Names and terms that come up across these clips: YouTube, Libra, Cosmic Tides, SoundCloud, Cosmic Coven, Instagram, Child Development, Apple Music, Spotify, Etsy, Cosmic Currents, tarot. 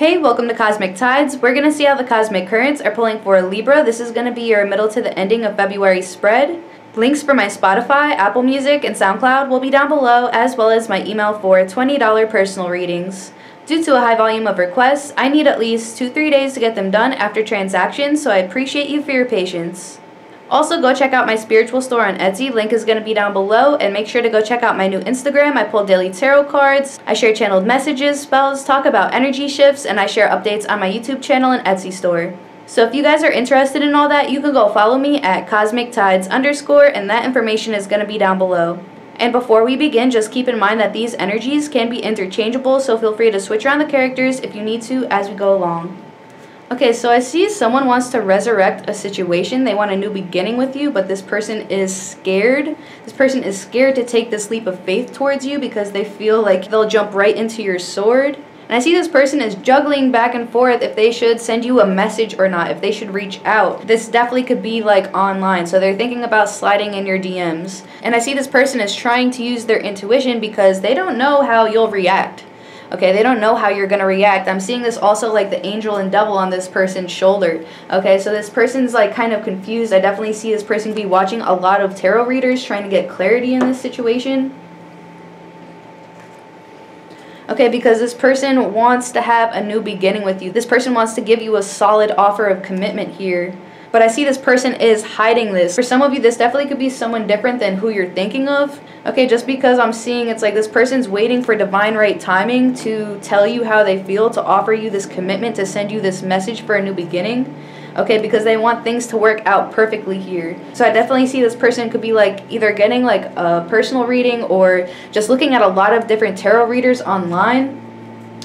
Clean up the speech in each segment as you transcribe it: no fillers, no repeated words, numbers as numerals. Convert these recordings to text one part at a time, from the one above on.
Hey, welcome to Cosmic Tides. We're going to see how the Cosmic Currents are pulling for Libra. This is going to be your middle to the ending of February spread. Links for my Spotify, Apple Music, and SoundCloud will be down below, as well as my email for $20 personal readings. Due to a high volume of requests, I need at least 2-3 days to get them done after transactions, so I appreciate you for your patience. Also, go check out my spiritual store on Etsy, link is going to be down below, and make sure to go check out my new Instagram. I pull daily tarot cards, I share channeled messages, spells, talk about energy shifts, and I share updates on my YouTube channel and Etsy store. So if you guys are interested in all that, you can go follow me at cosmictides_, and that information is going to be down below. And before we begin, just keep in mind that these energies can be interchangeable, so feel free to switch around the characters if you need to as we go along. Okay, so I see someone wants to resurrect a situation. They want a new beginning with you, but this person is scared. This person is scared to take this leap of faith towards you because they feel like they'll jump right into your sword. And I see this person is juggling back and forth if they should send you a message or not, if they should reach out. This definitely could be like online, so they're thinking about sliding in your DMs. And I see this person is trying to use their intuition because they don't know how you'll react. Okay, they don't know how you're going to react. I'm seeing this also like the angel and devil on this person's shoulder. Okay, so this person's like kind of confused. I definitely see this person be watching a lot of tarot readers trying to get clarity in this situation. Okay, because this person wants to have a new beginning with you. This person wants to give you a solid offer of commitment here. But I see this person is hiding this. For some of you, this definitely could be someone different than who you're thinking of. Okay, just because I'm seeing it's like this person's waiting for divine right timing to tell you how they feel, to offer you this commitment, to send you this message for a new beginning. Okay, because they want things to work out perfectly here. So I definitely see this person could be like either getting like a personal reading or just looking at a lot of different tarot readers online.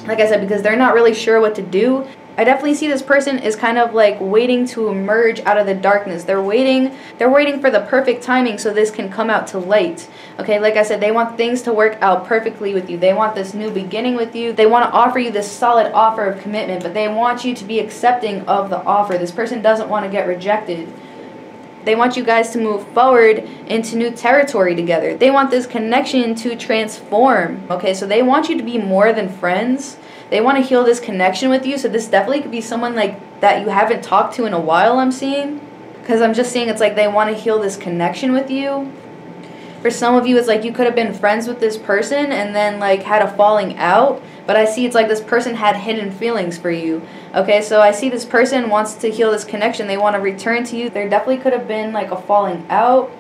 Like I said, because they're not really sure what to do. I definitely see this person is kind of like waiting to emerge out of the darkness. They're waiting for the perfect timing so this can come out to light. Okay, like I said, they want things to work out perfectly with you. They want this new beginning with you. They want to offer you this solid offer of commitment, but they want you to be accepting of the offer. This person doesn't want to get rejected. They want you guys to move forward into new territory together. They want this connection to transform. Okay, so they want you to be more than friends. They want to heal this connection with you, so this definitely could be someone like that you haven't talked to in a while, I'm seeing. Because I'm just seeing it's like they want to heal this connection with you. For some of you, it's like you could have been friends with this person and then like had a falling out. But I see it's like this person had hidden feelings for you. Okay, so I see this person wants to heal this connection. They want to return to you. There definitely could have been like a falling out.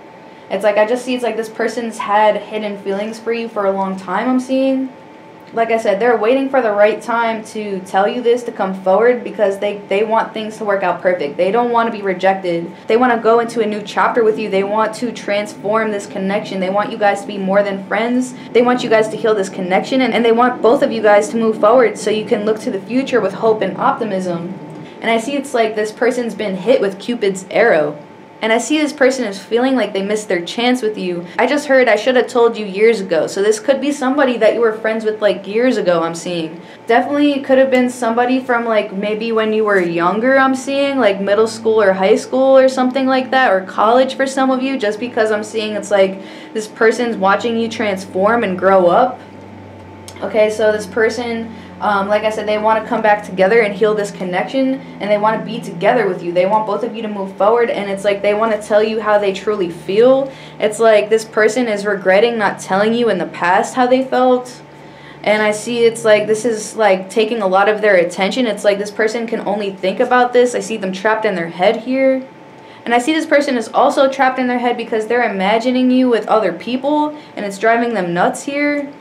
It's like I just see it's like this person's had hidden feelings for you for a long time, I'm seeing. Like I said, they're waiting for the right time to tell you this, to come forward, because they want things to work out perfect. They don't want to be rejected. They want to go into a new chapter with you. They want to transform this connection. They want you guys to be more than friends. They want you guys to heal this connection, and they want both of you guys to move forward so you can look to the future with hope and optimism. And I see it's like this person's been hit with Cupid's arrow. And I see this person is feeling like they missed their chance with you. I just heard I should have told you years ago. So this could be somebody that you were friends with like years ago, I'm seeing. Definitely could have been somebody from like maybe when you were younger, I'm seeing. Like middle school or high school or something like that. Or college for some of you. Just because I'm seeing it's like this person's watching you transform and grow up. Okay, so this person, like I said, they want to come back together and heal this connection, and they want to be together with you. They want both of you to move forward, and it's like they want to tell you how they truly feel. It's like this person is regretting not telling you in the past how they felt. And I see it's like this is like taking a lot of their attention. It's like this person can only think about this. I see them trapped in their head here. And I see this person is also trapped in their head because they're imagining you with other people, and it's driving them nuts here.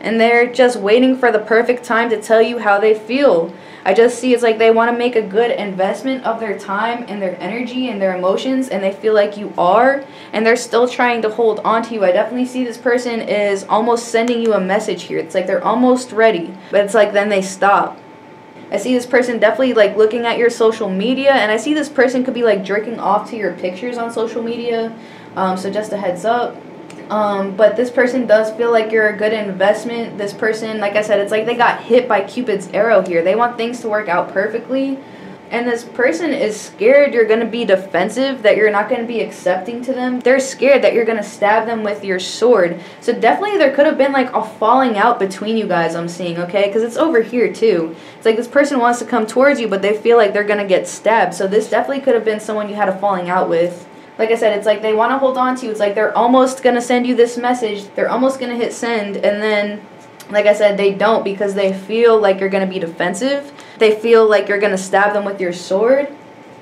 And they're just waiting for the perfect time to tell you how they feel. I just see it's like they want to make a good investment of their time and their energy and their emotions, and they feel like you are, and they're still trying to hold on to you. I definitely see this person is almost sending you a message here. It's like they're almost ready, but it's like then they stop. I see this person definitely like looking at your social media, and I see this person could be like jerking off to your pictures on social media, so just a heads up. But this person does feel like you're a good investment. This person, like I said, it's like they got hit by Cupid's arrow here. They want things to work out perfectly. and this person is scared you're going to be defensive, that you're not going to be accepting to them. They're scared that you're going to stab them with your sword. So definitely there could have been like a falling out between you guys, I'm seeing, okay? Because it's over here too. It's like this person wants to come towards you, but they feel like they're going to get stabbed. So this definitely could have been someone you had a falling out with. Like I said, it's like they want to hold on to you. It's like they're almost going to send you this message. They're almost going to hit send, and then, like I said, they don't because they feel like you're going to be defensive. They feel like you're going to stab them with your sword.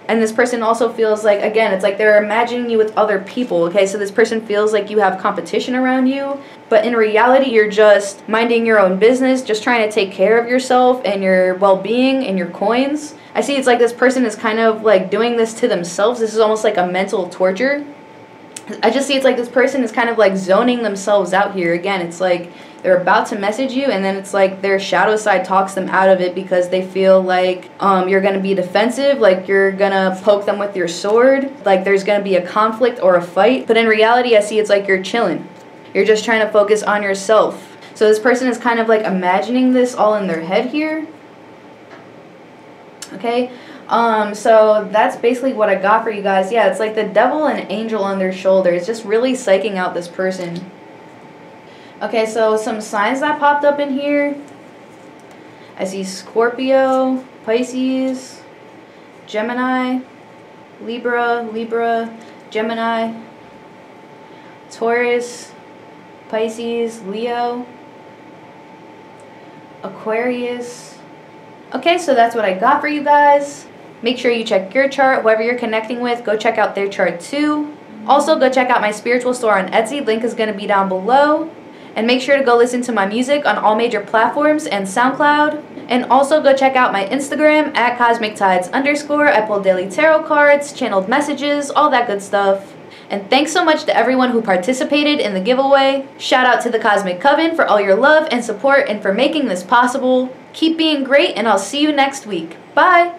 And this person also feels like, again, it's like they're imagining you with other people, okay? So this person feels like you have competition around you, but in reality, you're just minding your own business, just trying to take care of yourself and your well-being and your coins. I see it's like this person is kind of like doing this to themselves. This is almost like a mental torture. I just see it's like this person is kind of like zoning themselves out here. Again, it's like they're about to message you, and then it's like their shadow side talks them out of it because they feel like you're going to be defensive, like you're going to poke them with your sword, like there's going to be a conflict or a fight. But in reality, I see it's like you're chilling. You're just trying to focus on yourself. So this person is kind of like imagining this all in their head here. Okay? So that's basically what I got for you guys. Yeah, it's like the devil and angel on their shoulder. It's just really psyching out this person. Okay, so some signs that popped up in here. I see Scorpio, Pisces, Gemini, Libra, Gemini, Taurus, Pisces, Leo, Aquarius. Okay, so that's what I got for you guys. Make sure you check your chart. Whoever you're connecting with, go check out their chart too. Also, go check out my spiritual store on Etsy. Link is going to be down below. And make sure to go listen to my music on all major platforms and SoundCloud. And also go check out my Instagram at CosmicTides_. I pull daily tarot cards, channeled messages, all that good stuff. And thanks so much to everyone who participated in the giveaway. Shout out to the Cosmic Coven for all your love and support and for making this possible. Keep being great, and I'll see you next week. Bye!